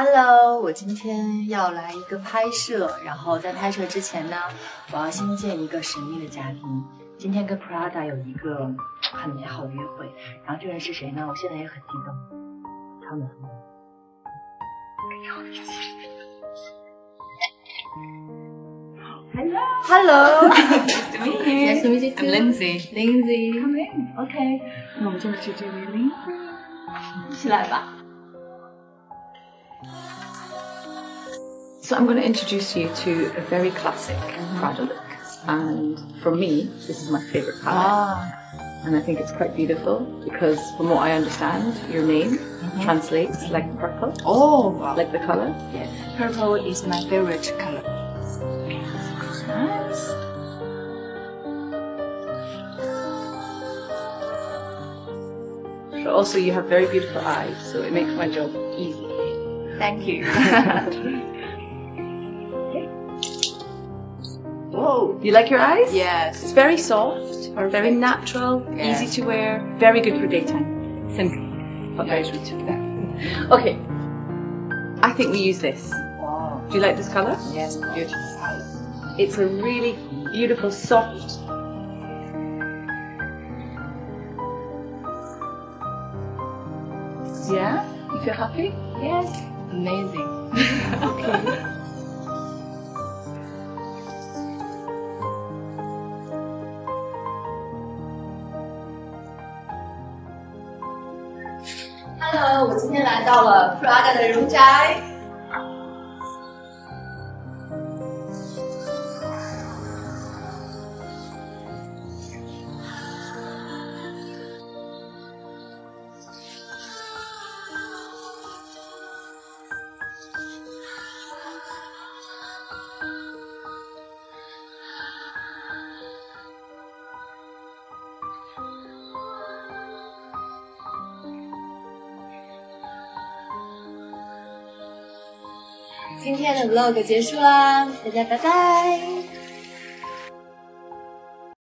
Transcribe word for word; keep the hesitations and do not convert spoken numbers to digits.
Hello， 我今天要来一个拍摄，然后在拍摄之前呢，我要先见一个神秘的嘉宾。今天跟 Prada 有一个很美好的约会，然后这人是谁呢？我现在也很激动。他们Hello，Hello， Nice to meet you. Nice to meet you too. I'm Lindsay. Lindsay, come in. OK， 那我们就来去这位 Lindsay， 起来吧。 So I'm going to introduce you to a very classic mm-hmm. Prada look, and for me, this is my favourite colour, ah. and I think it's quite beautiful because, from what I understand, your name mm-hmm. translates mm-hmm. like purple. Oh, wow. Like the colour. Yeah, purple is my favourite colour. Nice. But also, you have very beautiful eyes, so it makes my job easy. Thank you. Whoa! You like your eyes? Yes. It's very soft, Perfect. very natural, yeah. easy to wear, very good for daytime. Simple, but yeah. very sweet for that. Okay. I think we use this. Wow. Do you like this colour? Yes, beautiful colour. It's a really beautiful, soft. Yeah? You feel happy? Yes. Amazing. Okay. Hello， 我今天来到了 Prada 的荣宅。今天的 vlog 结束啦，大家拜拜。